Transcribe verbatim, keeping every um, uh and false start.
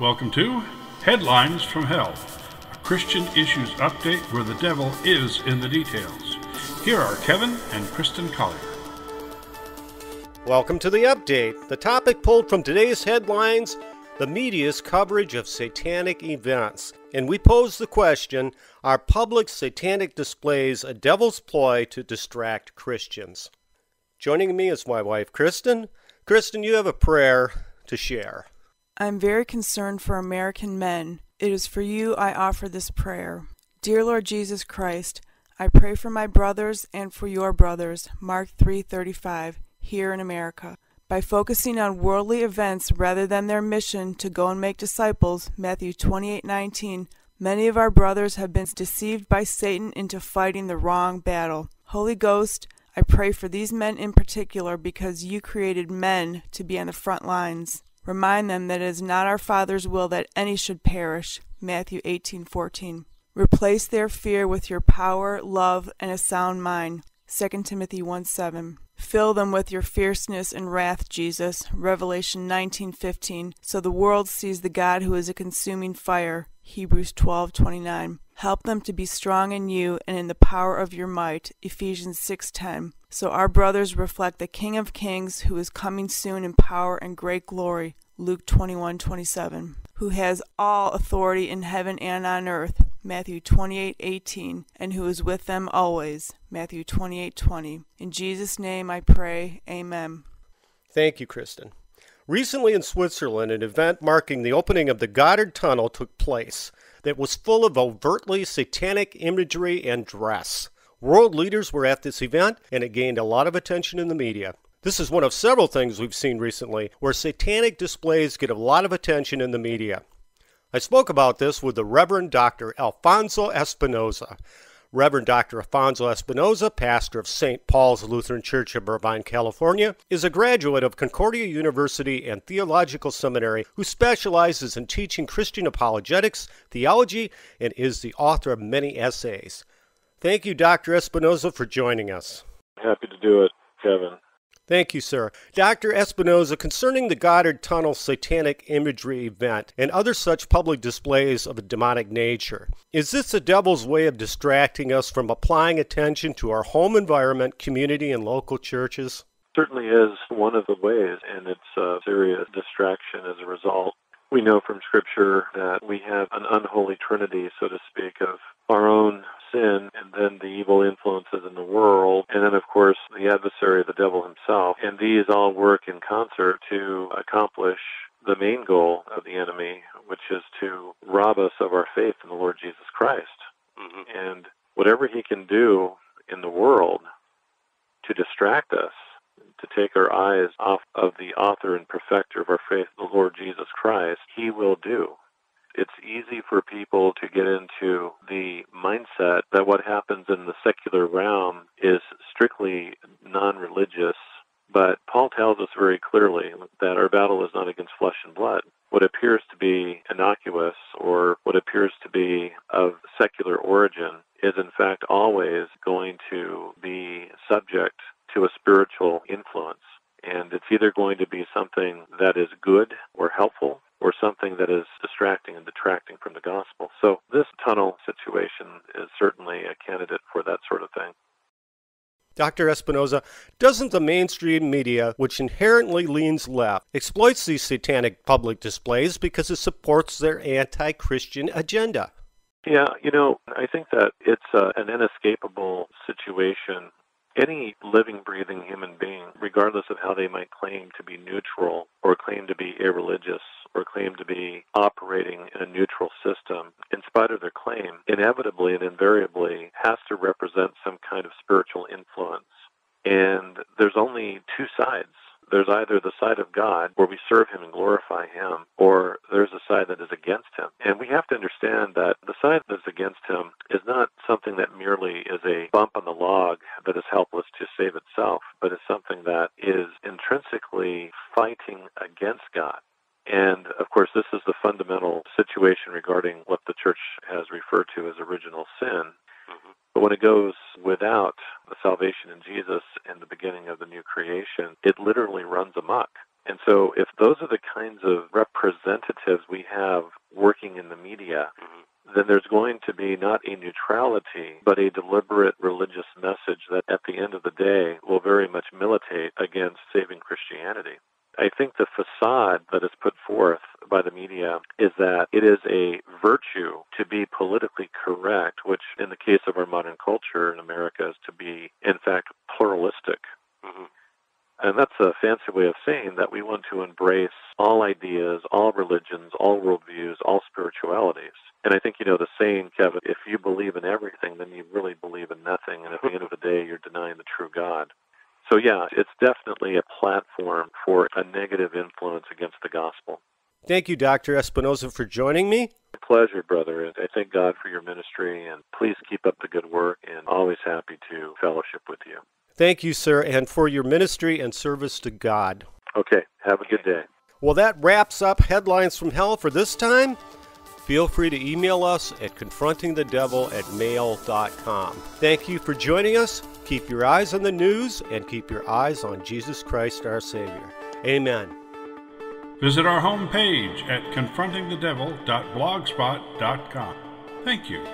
Welcome to Headlines from Hell, a Christian Issues update where the devil is in the details. Here are Kevin and Kristen Collier. Welcome to the update. The topic pulled from today's headlines, the media's coverage of satanic events. And we pose the question, are public satanic displays a devil's ploy to distract Christians? Joining me is my wife, Kristen. Kristen, you have a prayer to share. I'm very concerned for American men. It is for you I offer this prayer. Dear Lord Jesus Christ, I pray for my brothers and for your brothers, Mark three thirty-five, here in America. By focusing on worldly events rather than their mission to go and make disciples, Matthew twenty-eight nineteen, many of our brothers have been deceived by Satan into fighting the wrong battle. Holy Ghost, I pray for these men in particular because you created men to be on the front lines. Remind them that it is not our Father's will that any should perish, Matthew eighteen fourteen. Replace their fear with your power, love, and a sound mind, Second Timothy one seven. Fill them with your fierceness and wrath, Jesus, Revelation nineteen fifteen, so the world sees the God who is a consuming fire, Hebrews twelve twenty-nine. Help them to be strong in you and in the power of your might, Ephesians six ten, so our brothers reflect the King of Kings who is coming soon in power and great glory, Luke twenty-one twenty-seven, who has all authority in heaven and on earth, Matthew twenty-eight eighteen, and who is with them always, Matthew twenty-eight twenty. In Jesus' name I pray, amen. Thank you, Kristen. Recently in Switzerland, an event marking the opening of the Gotthard Tunnel took place that was full of overtly satanic imagery and dress. World leaders were at this event, and it gained a lot of attention in the media. This is one of several things we've seen recently where satanic displays get a lot of attention in the media. I spoke about this with the Reverend Doctor Alfonso Espinoza. Reverend Doctor Alfonso Espinoza, pastor of Saint Paul's Lutheran Church of Irvine, California, is a graduate of Concordia University and Theological Seminary who specializes in teaching Christian apologetics, theology, and is the author of many essays. Thank you, Doctor Espinoza, for joining us. Happy to do it, Kevin. Thank you, sir. Doctor Espinoza, concerning the Gotthard Tunnel satanic imagery event and other such public displays of a demonic nature, is this the devil's way of distracting us from applying attention to our home environment, community, and local churches? Certainly is one of the ways, and it's a serious distraction as a result. We know from Scripture that we have an unholy trinity, so to speak, of our own sin, and then the evil influences in the world, and then, of course, the adversary, the devil himself. And these all work in concert to accomplish the main goal of the enemy, which is to rob us of our faith in the Lord Jesus Christ. Mm-hmm. And whatever he can do in the world to distract us, to take our eyes off of the author and perfecter of our faith, the Lord Jesus Christ, he will do. It's easy for people to get into the mindset that what happens in the secular realm is strictly non-religious, but Paul tells us very clearly that our battle is not against flesh and blood. What appears to be innocuous or what appears to be of secular origin is in fact always going to be subject to a spiritual influence, and it's either going to be something that is good or helpful, or something that is distracting and detracting from the gospel. So this tunnel situation is certainly a candidate for that sort of thing. Doctor Espinoza, doesn't the mainstream media, which inherently leans left, exploit these satanic public displays because it supports their anti-Christian agenda? Yeah, you know, I think that it's uh, an inescapable situation. Any living, breathing human being, regardless of how they might claim to be neutral or claim to be irreligious or claim to be operating in a neutral system, in spite of their claim, inevitably and invariably has to represent some kind of spiritual influence. And there's only two sides. There's either the side of God, where we serve him and glorify him, or there's a side that is against him. And we have to understand that the side that's against him is not something that merely is a bump on the log that is helpless to save itself, but is something that is intrinsically fighting against God. And, of course, this is the fundamental situation regarding what the church has referred to as original sin. Mm-hmm. But when it goes without the salvation in Jesus and the beginning of the new creation, it literally runs amok. And so if those are the kinds of representatives we have be not a neutrality, but a deliberate religious message that at the end of the day will very much militate against saving Christianity. I think the facade that is put forth by the media is that it is a virtue to be politically correct, which in the case of our modern culture in America is to be, in fact, pluralistic. Mm-hmm. And that's a fancy way of saying that we want to embrace all ideas, all religions, all worldviews, all spiritualities. And I think, you know, the saying, Kevin, if you believe in everything, then you really believe in nothing. And at the end of the day, you're denying the true God. So, yeah, it's definitely a platform for a negative influence against the gospel. Thank you, Doctor Espinoza, for joining me. Pleasure, brother. I thank God for your ministry, and please keep up the good work, and always happy to fellowship with you. Thank you, sir, and for your ministry and service to God. Okay, have a good day. Well, that wraps up Headlines from Hell for this time. Feel free to email us at confronting the devil at mail dot com. Thank you for joining us. Keep your eyes on the news and keep your eyes on Jesus Christ, our Savior. Amen. Visit our homepage at confronting the devil dot blogspot dot com. Thank you.